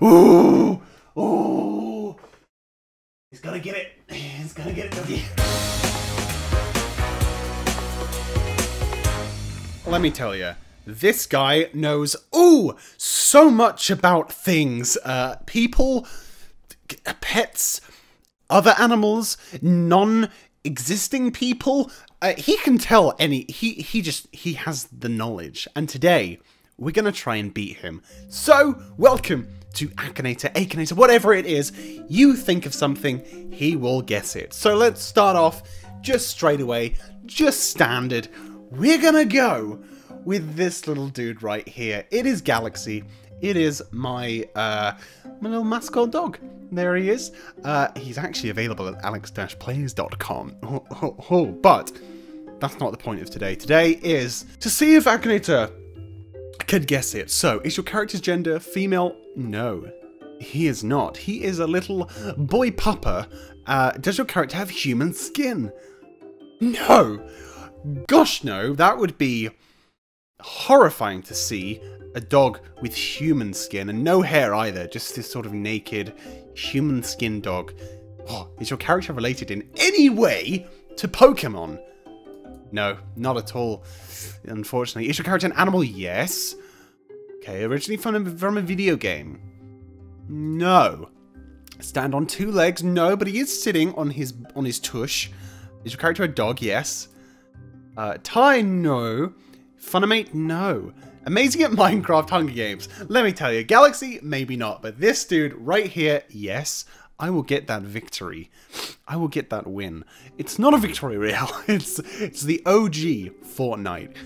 Ooh! Ooh! He's gonna get it. He's gonna get it, Dougie. Let me tell you, this guy knows so much about things. People, pets, other animals, non-existing people. He can tell any. He has the knowledge. And today, we're gonna try and beat him. So, welcome to Akinator, Akinator, whatever it is. You think of something, he will guess it. So let's start off just straight away, just standard. We're gonna go with this little dude right here. It is Galaxy. It is my little mascot dog. There he is. He's actually available at alex-plays.com. But that's not the point of today. Today is to see if Akinator can guess it. So, is your character's gender female? No, he is not. He is a little boy pupper. Does your character have human skin? No! Gosh no, that would be horrifying to see. A dog with human skin and no hair either, just this sort of naked human skin dog. Oh, is your character related in any way to Pokémon? No, not at all, unfortunately. Is your character an animal? Yes. Okay, originally from a video game? No. Stand on two legs? No, but he is sitting on his tush. Is your character a dog? Yes. Tie? No. Funimate? No. Amazing at Minecraft Hunger Games? Let me tell you, Galaxy? Maybe not, but this dude right here, yes. I will get that victory. I will get that win. It's not a victory royale. It's the OG Fortnite.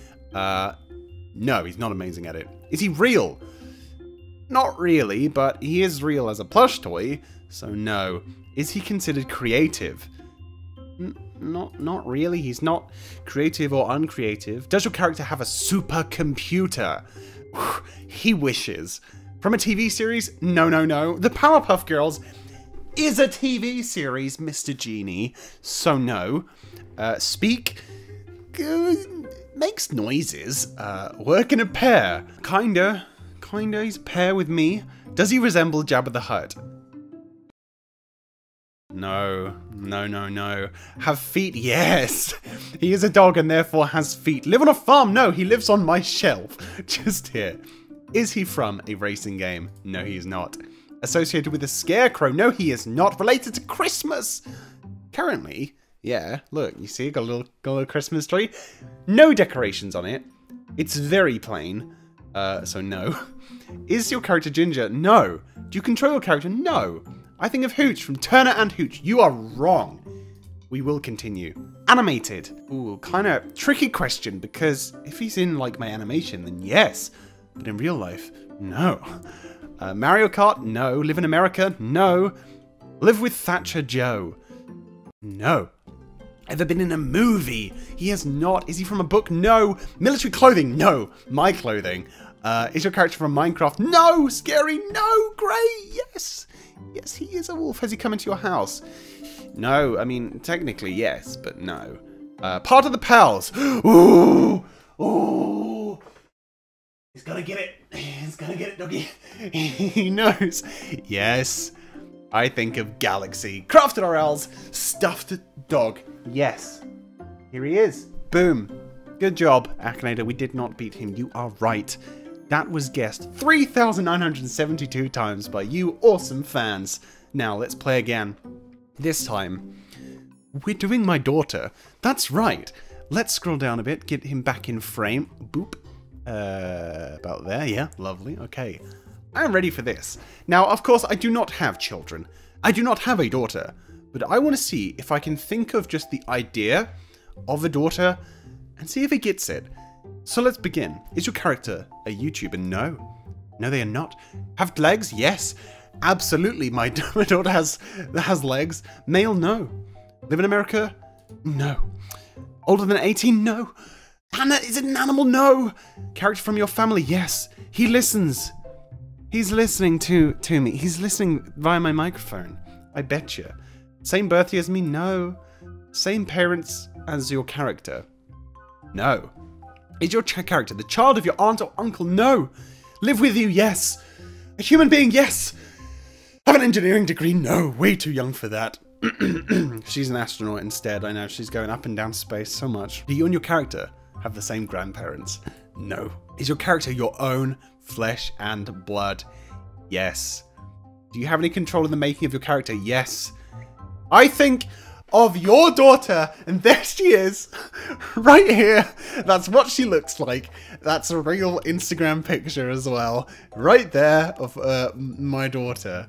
No, he's not amazing at it. Is he real? Not really, but he is real as a plush toy, so no. Is he considered creative? Not really. He's not creative or uncreative. Does your character have a supercomputer? He wishes. From a TV series? No. The Powerpuff Girls is a TV series, Mr. Genie, so no. Speak? Makes noises. Work in a pair? Kinda, he's a pair with me. Does he resemble Jabba the Hutt? No. Have feet? Yes! He is a dog and therefore has feet. Live on a farm? No, he lives on my shelf. Just here. Is he from a racing game? No, he is not. Associated with a scarecrow? No, he is not. Related to Christmas? Currently, yeah. Look, you see, got a little Christmas tree. No decorations on it. It's very plain. So no. Is your character ginger? No. Do you control your character? No. I think of Hooch from Turner and Hooch. You are wrong. We will continue. Animated. Ooh, kind of tricky question, because if he's in, like, my animation, then yes. But in real life, no. Mario Kart? No. Live in America? No. Live with Thatcher Joe? No. Ever been in a movie? He has not. Is he from a book? No. Military clothing? No. My clothing. Is your character from Minecraft? No. Scary? No. Grey? Yes. Yes, he is a wolf. Has he come into your house? No. I mean, technically, yes, but no. Part of the pals? Ooh! Ooh! He's gonna get it. He's gonna get it, doggy. He knows. Yes. I think of Galaxy. Crafted RL's stuffed dog. Yes. Here he is. Boom. Good job, Akinator. We did not beat him. You are right. That was guessed 3,972 times by you awesome fans. Now, let's play again. This time, we're doing my daughter. That's right. Let's scroll down a bit, get him back in frame. Boop. About there, yeah. Lovely. Okay. I'm ready for this. Now, of course, I do not have children. I do not have a daughter. But I want to see if I can think of just the idea of a daughter and see if he gets it. So let's begin. Is your character a YouTuber? No. No, they are not. Have legs? Yes. Absolutely. My daughter has legs. Male? No. Live in America? No. Older than 18? No. Anna is an animal? No. Character from your family? Yes. He listens. He's listening to me. He's listening via my microphone. I bet you. Same birthday as me? No. Same parents as your character? No. Is your character the child of your aunt or uncle? No. Live with you? Yes. A human being, yes! Have an engineering degree? No, way too young for that. She's an astronaut instead. I know, she's going up and down space so much. Do you and your character have the same grandparents? No. Is your character your own flesh and blood? Yes. Do you have any control in the making of your character? Yes. I think of your daughter, and there she is, right here. That's what she looks like. That's a real Instagram picture as well, right there of my daughter.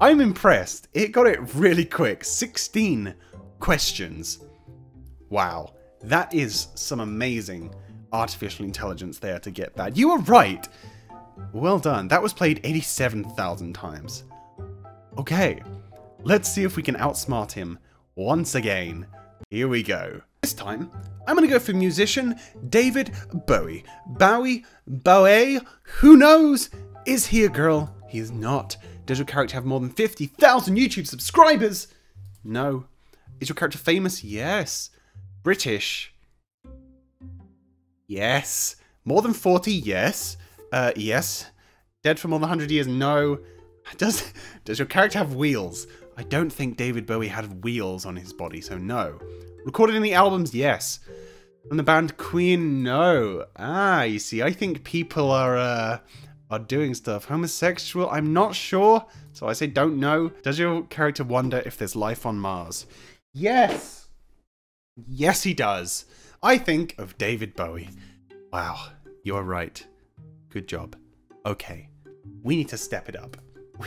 I'm impressed. It got it really quick. 16 questions. Wow. That is some amazing artificial intelligence there to get that. You were right. Well done. That was played 87,000 times. Okay. Let's see if we can outsmart him once again. Here we go. This time, I'm going to go for musician David Bowie. Bowie, who knows? Is he a girl? He is not. Does your character have more than 50,000 YouTube subscribers? No. Is your character famous? Yes. British? Yes. More than 40? Yes. Yes. Dead for more than 100 years? No. Does your character have wheels? I don't think David Bowie had wheels on his body, so no. Recorded in the albums? Yes. From the band Queen? No. Ah, you see, I think people are doing stuff. Homosexual? I'm not sure, so I say don't know. Does your character wonder if there's life on Mars? Yes! Yes, he does. I think of David Bowie. Wow, you're right. Good job. Okay, we need to step it up.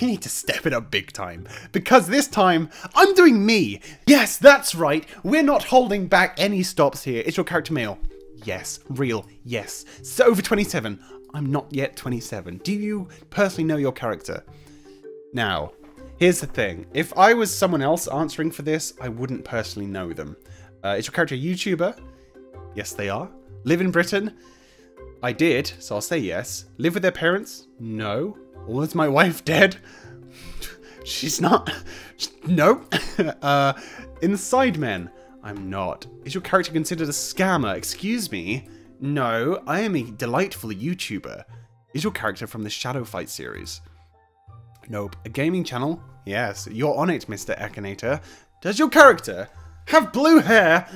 We need to step it up big time, because this time, I'm doing me! Yes, that's right! We're not holding back any stops here. Is your character male? Yes. Real? Yes. So over 27. I'm not yet 27. Do you personally know your character? Now, here's the thing. If I was someone else answering for this, I wouldn't personally know them. Is your character a YouTuber? Yes, they are. Live in Britain? I did, so I'll say yes. Live with their parents? No. Was my wife dead? She's not. No. Inside men? I'm not. Is your character considered a scammer? Excuse me? No, I am a delightful YouTuber. Is your character from the Shadow Fight series? Nope. A gaming channel? Yes, you're on it, Mr. Akinator. Does your character have blue hair?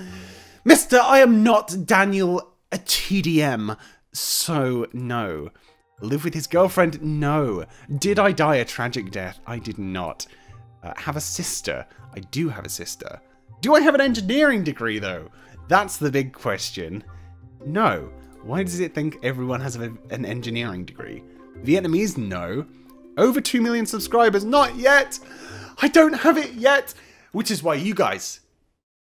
Mr. I am not Daniel TDM, so no. Live with his girlfriend? No. Did I die a tragic death? I did not. Have a sister? I do have a sister. Do I have an engineering degree, though? That's the big question. No. Why does it think everyone has an engineering degree? Vietnamese? No. Over 2 million subscribers? Not yet! I don't have it yet! Which is why you guys,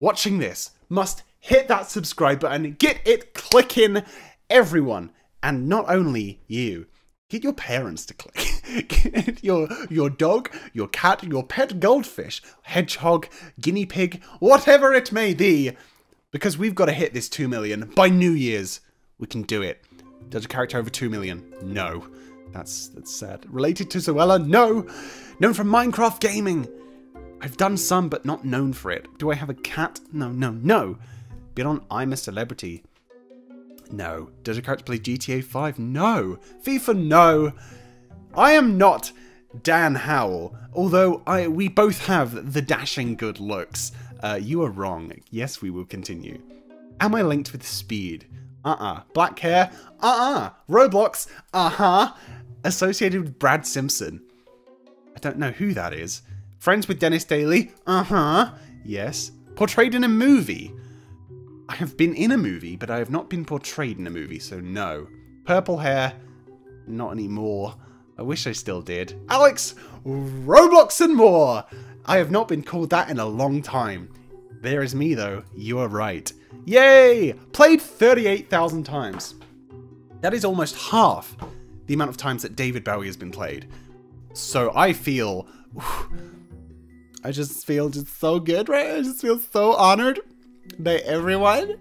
watching this, must hit that subscribe button, get it clicking, everyone. And not only you. Get your parents to click. Get your dog, your cat, your pet goldfish, hedgehog, guinea pig, whatever it may be. Because we've got to hit this 2 million. By New Year's, we can do it. Does your character over 2 million? No. That's sad. Related to Zoella? No. Known from Minecraft gaming? I've done some, but not known for it. Do I have a cat? No, no, no. Been on I'm a Celebrity? No. Does your character play GTA 5? No. FIFA? No. I am not Dan Howell, although we both have the dashing good looks. You are wrong. Yes, we will continue. Am I linked with speed? Black hair? Roblox? Associated with Brad Simpson? I don't know who that is. Friends with Dennis Daly? Yes. Portrayed in a movie? I have been in a movie, but I have not been portrayed in a movie, so no. Purple hair? Not anymore. I wish I still did. Alex, Roblox and more! I have not been called that in a long time. There is me though, you are right. Yay! Played 38,000 times. That is almost half the amount of times that David Bowie has been played. So I feel, I just feel just so good, right? I just feel so honored by everyone.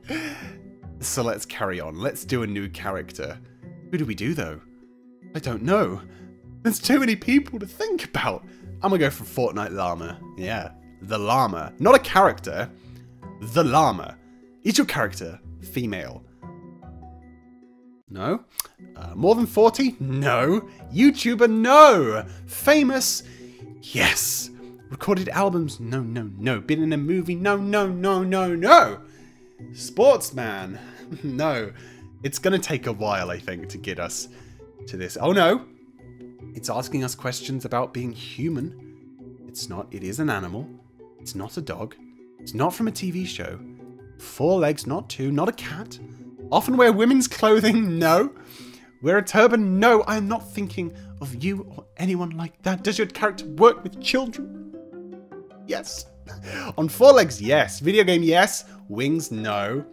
So let's carry on. Let's do a new character. Who do we do though? I don't know. There's too many people to think about. I'm gonna go for Fortnite Llama. Yeah, the llama. Not a character, the llama. Is your character female? No. More than 40? No. YouTuber? No. Famous? Yes. Recorded albums? No, no, no. Been in a movie? No, no, no, no, no. Sportsman? No. It's going to take a while, I think, to get us to this. Oh, no. It's asking us questions about being human. It's not. It is an animal. It's not a dog. It's not from a TV show. 4 legs, not 2. Not a cat. Often wear women's clothing? No. Wear a turban? No. I am not thinking of you or anyone like that. Does your character work with children? Yes. On 4 legs? Yes. Video game? Yes. Wings? No.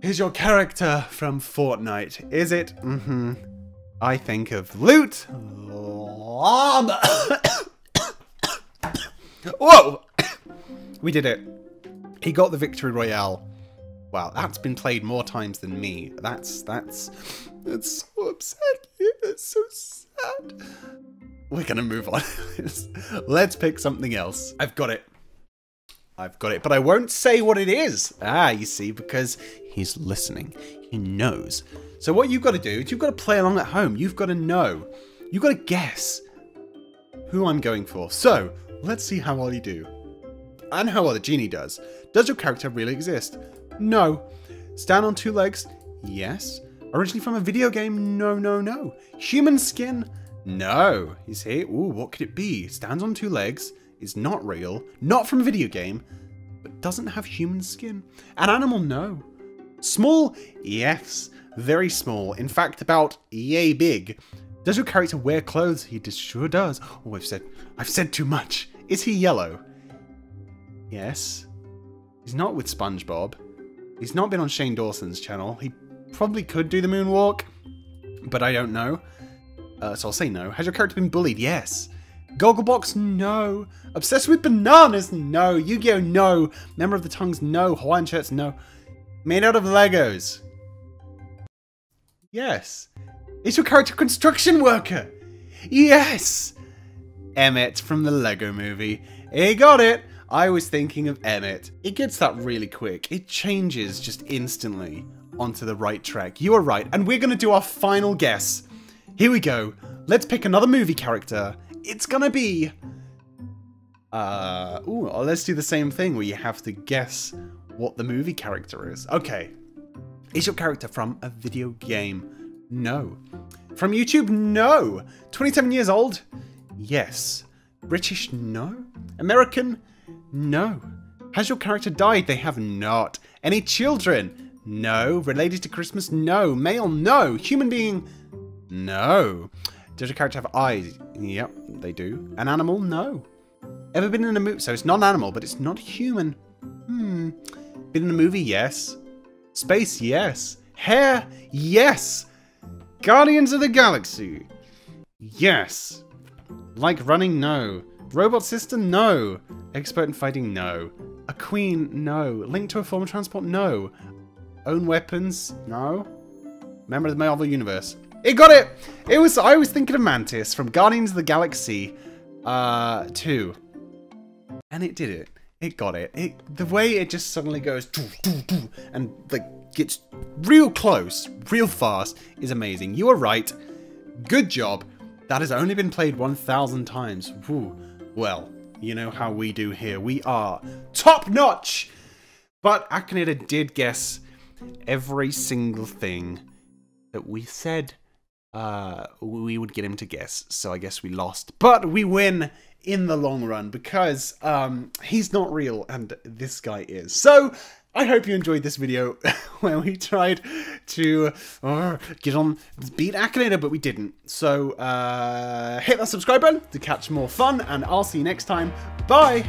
Here's your character from Fortnite. Is it? Mm-hmm. I think of loot Llama. Whoa! We did it. He got the victory royale. Wow, that's been played more times than me. That's so upsetting. That's so sad. We're gonna move on. Let's pick something else. I've got it. I've got it, but I won't say what it is. Ah, you see, because he's listening. He knows. So what you've got to do is you've got to play along at home. You've got to know. You've got to guess who I'm going for. So let's see how well you do. And how well the genie does. Does your character really exist? No. Stand on 2 legs? Yes. Originally from a video game? No, no, no. Human skin? No. You see? Ooh, what could it be? Stands on 2 legs, is not real, not from a video game, but doesn't have human skin. An animal? No. Small? Yes. Very small. In fact, about yay big. Does your character wear clothes? He just sure does. Oh, I've said too much. Is he yellow? Yes. He's not with SpongeBob. He's not been on Shane Dawson's channel. He probably could do the moonwalk, but I don't know. So I'll say no. Has your character been bullied? Yes. Gogglebox? No. Obsessed with bananas? No. Yu-Gi-Oh? No. Member of the Tongues? No. Hawaiian shirts? No. Made out of Legos? Yes. Is your character a construction worker? Yes! Emmett from the Lego movie. He got it! I was thinking of Emmett. It gets that really quick. It changes just instantly onto the right track. You are right. And we're going to do our final guess. Here we go. Let's pick another movie character. It's going to be... Ooh, let's do the same thing where you have to guess what the movie character is. Okay. Is your character from a video game? No. From YouTube? No. 27 years old? Yes. British? No. American? No. Has your character died? They have not. Any children? No. Related to Christmas? No. Male? No. Human being? No. Does your character have eyes? Yep, they do. An animal? No. Ever been in a movie? So it's not an animal, but it's not human. Hmm. Been in a movie? Yes. Space? Yes. Hair? Yes. Guardians of the Galaxy? Yes. Like running? No. Robot sister? No. Expert in fighting? No. A queen? No. Linked to a form of transport? No. Own weapons? No. Member of the Marvel Universe? It got it! It was, I was thinking of Mantis from Guardians of the Galaxy 2. And it did it. It got it. The way it just suddenly goes doo, doo, doo, and like gets real close, real fast is amazing. You are right. Good job. That has only been played 1,000 times. Woo. Well, you know how we do here. We are top notch! But Akinator did guess every single thing that we said we would get him to guess. So I guess we lost. But we win in the long run because he's not real and this guy is. So I hope you enjoyed this video where we tried to get on, beat Akinator, but we didn't. So hit that subscribe button to catch more fun, and I'll see you next time. Bye!